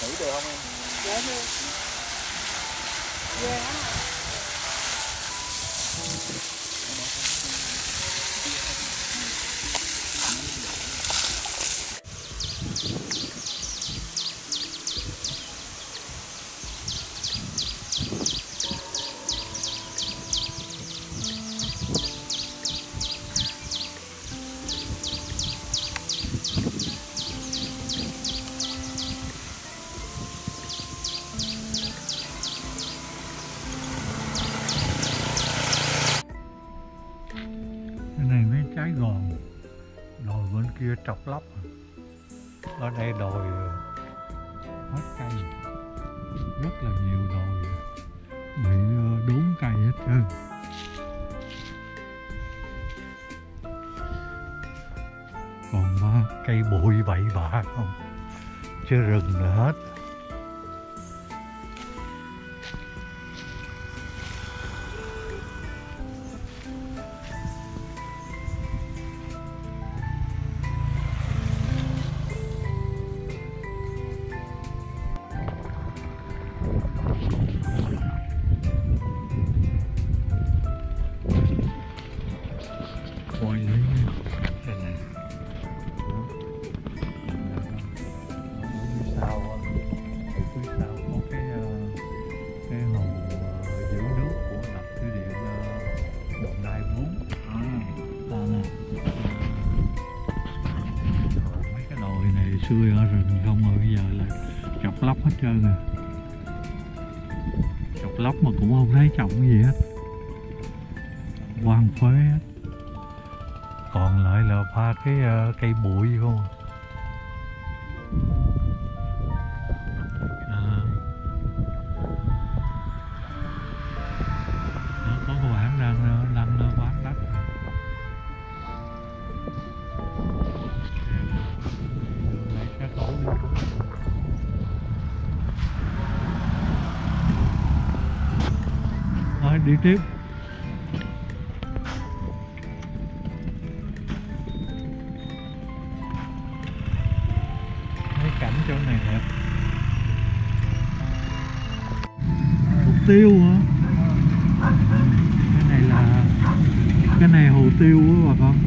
Thử được không em? Dạ được. Ghê lắm rồi. Kia trọc lóc, ở đây đồi hết cây, rất là nhiều đồi bị đốn cây hết trơn. Còn cây bụi bậy bạ không, chứ rừng là hết. Xưa ở rừng không rồi bây giờ là chọc lóc hết trơn rồi. Chọc lóc mà cũng không thấy trồng gì hết, hoang phế hết. Còn lại là ba cái cây bụi không à. Đó, có cô bạn đang bán đất. Rồi đi tiếp. Thấy cảnh chỗ này đẹp. Hồ tiêu hả? Cái này là cái này hồ tiêu á bà con.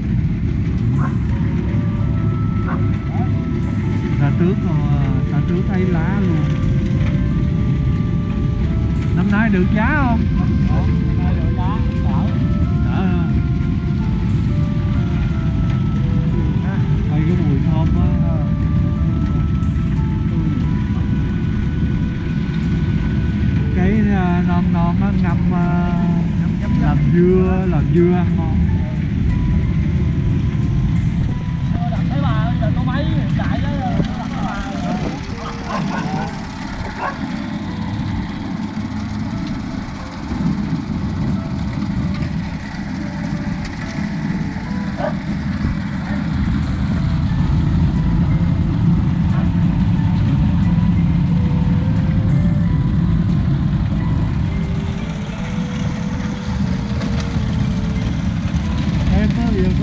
Ta trước thấy lá luôn. Năm nay được giá không? Năm nay được giá, đỡ. Thấy cái mùi thơm á. Cái non nó ngâm làm dưa ăn ngon. Đó, người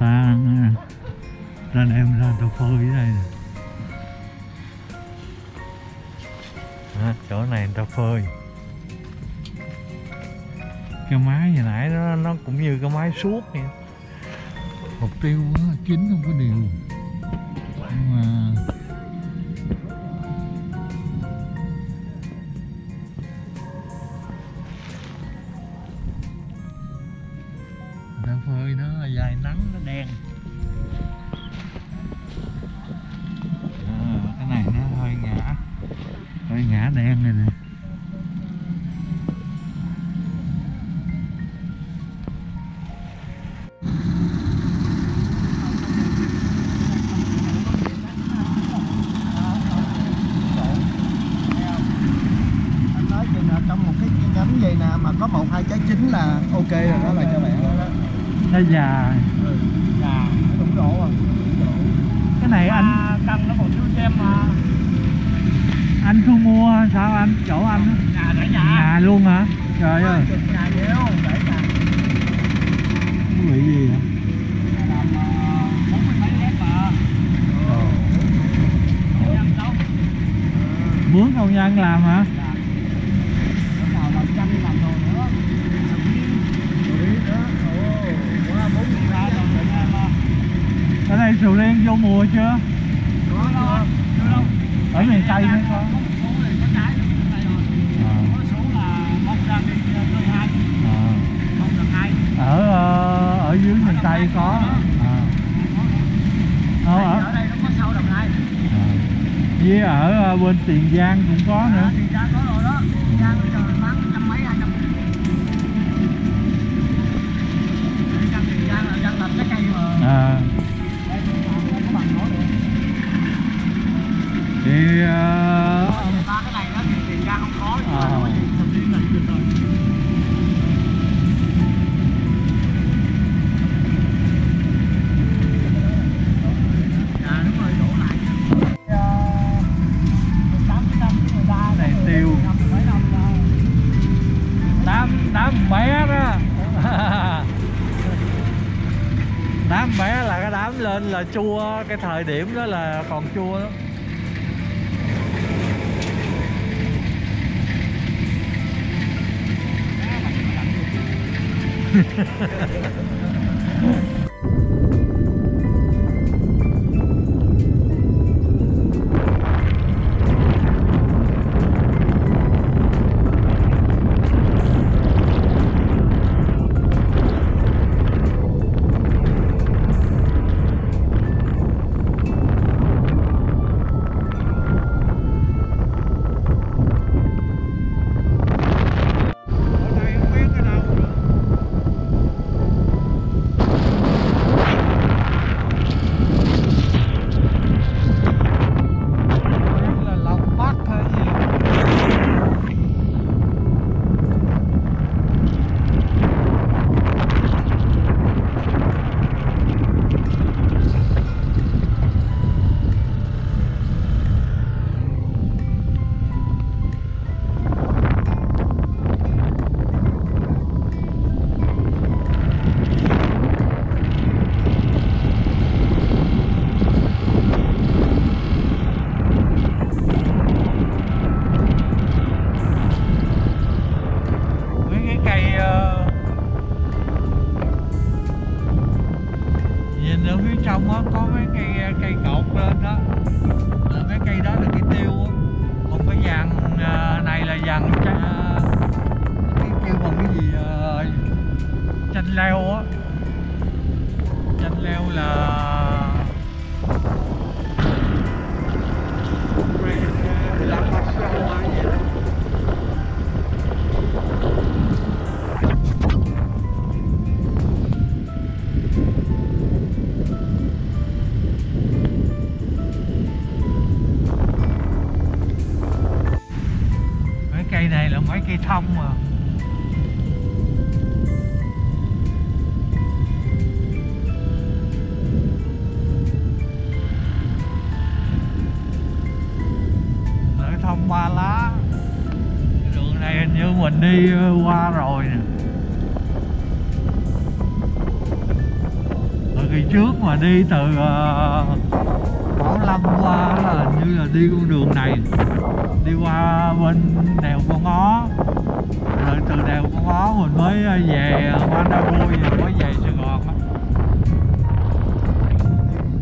ta ra đây em ra người ta phơi ở đây nè. Đó, chỗ này người ta phơi. Cái máy hồi nãy nó cũng như cái máy suốt vậy. Mục tiêu nó chín không có điều. Nhưng mà mà có 1-2 trái chín là ok rồi đó, là cho bạn đó. Nó già. Ừ, già, đúng độ rồi. Cái này anh cầm nó còn thiếu cho em mà. Anh không mua sao anh? Chỗ anh nhà để nhà. Nhà luôn hả? Trời ơi. Nhà dẻo, để nhà. Nó bị gì hả? Mướn công nhân làm hả? Ở đây sầu riêng vô mùa chưa? Ở miền Tây nữa con. Ở dưới miền Tây có. Ở đây nó có sâu Đồng Nai. Với ở bên Tiền Giang cũng có nữa. Tiền Giang có rồi đó. Tiền Giang bây giờ bán 100 mấy 200. Tiền Giang là đang làm trái cây mà. Thì ba cái này đó thì Tiền Giang không có, nhưng mà có gì thậm chí là được rồi. Lên là chua, cái thời điểm đó là còn chua lắm. Thông mà. Lợi thông ba lá. Cái đường này hình như mình đi qua rồi nè. Ở kỳ trước mà đi từ Bảo Lâm qua là hình như là đi con đường này. Đi qua bên đèo Con Ngó. Rồi từ đèo Con Ngó mình mới về qua Đa Vui rồi mới về Sài Gòn á.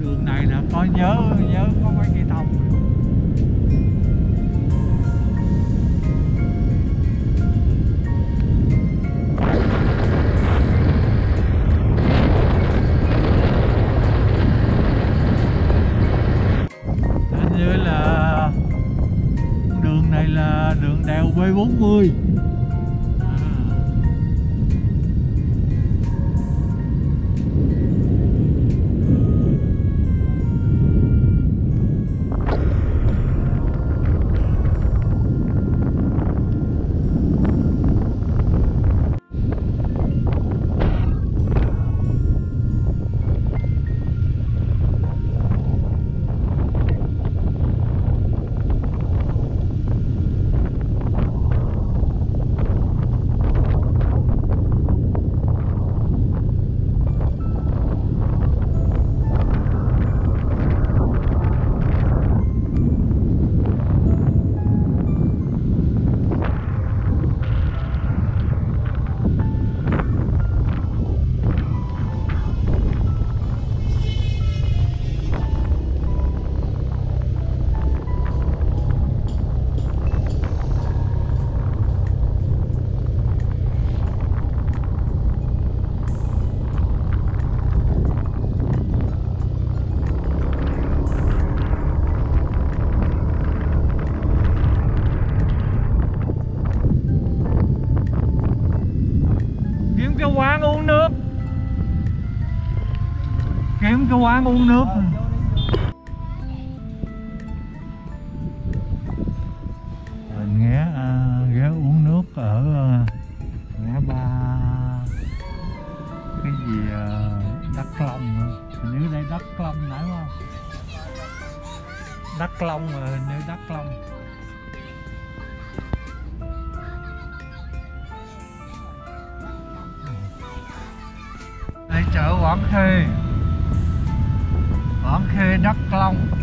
Đường này là có nhớ có mấy cây thông. Hình như là đường này là đường đèo B40. cái quán uống nước. Mình ghé ghé uống nước ở ngã ba cái gì Đắk Glong, hình như đây Đắk Glong nãy không? Đắk Glong rồi, hình như Đắk Glong. Chợ Quảng Khê, Quảng Khê Đắk Glong.